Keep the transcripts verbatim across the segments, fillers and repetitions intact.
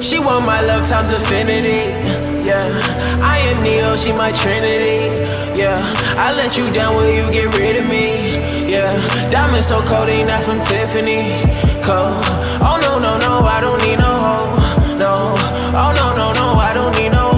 She want my love times infinity, yeah. I am Neo, she my Trinity, yeah. I let you down when you get rid of me, yeah. Diamonds so cold, they not from Tiffany, cold. Oh no, no, no, I don't need no hoe, no. Oh no, no, no, I don't need no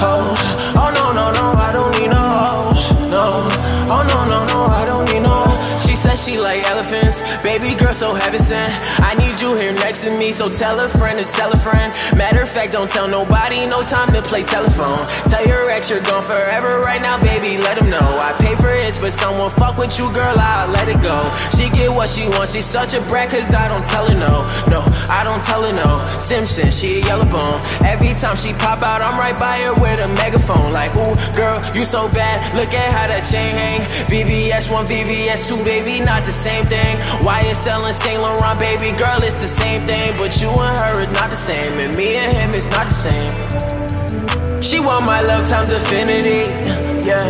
hoe. Oh no, no, no, I don't need no hoes, no. Oh no, no, no, I don't need no. She said she like elephants, baby girl so heaven sent. I need you here next to me, so tell a friend to tell a friend. Matter of fact, don't tell nobody, no time to play telephone. Tell your ex you're gone forever right now, baby, let him know. I pay for his, but someone fuck with you, girl, I'll let it go. She get what she wants, she's such a brat, cause I don't tell her no. No, I don't tell her no. Simpson, she a yellow bone. Every time she pop out, I'm right by her with a megaphone. Like, ooh, girl, you so bad, look at how that chain hang. V V S one, V V S two, baby, not the same thing. Why you selling Saint Laurent, baby, girl, it's the same thing, but you and her is not the same, and me and him is not the same. She want my love times infinity, yeah.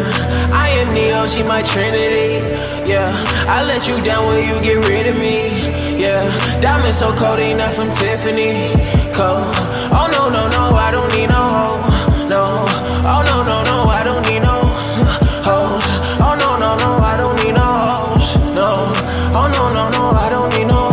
I am Neo, she my Trinity, yeah. I let you down when you get rid of me, yeah. Diamonds so cold, ain't not from Tiffany, cold. Oh no, no, no, I don't need no hoe, no. Oh no, no, no, I don't need no hoes. Oh no, no, no, I don't need no hoes, no. Oh no, no, no, I don't need no.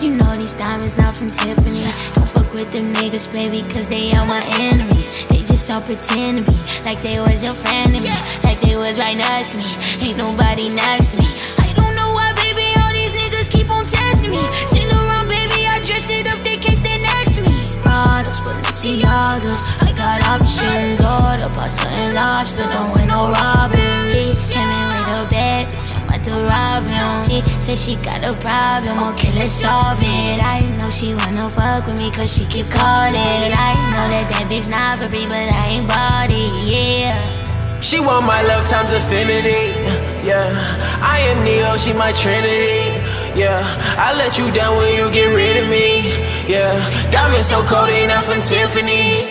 You know these diamonds not from Tiffany. Don't fuck with them niggas, baby, cause they are my enemies. They just all pretend to be like they was your friend to me, like they was right next to me. Ain't nobody next to me. I don't know why, baby, all these niggas keep on testing me. Sitting around, baby, I dress it up, they can't stand next to me. Brothers, Balenciagas, I got options. Order pasta and lobster, don't win no robbery. Came in with a bad bitch, I'm about to rob him. She said she got a problem, okay, let's solve it. I know she wanna fuck with me, cause she keep calling. I know that that bitch not for me, but I ain't bought it, yeah. She want my love times infinity, yeah. I am Neo, she my Trinity, yeah. I let you down when you get rid of me, yeah. Diamonds so cold, ain't not from Tiffany.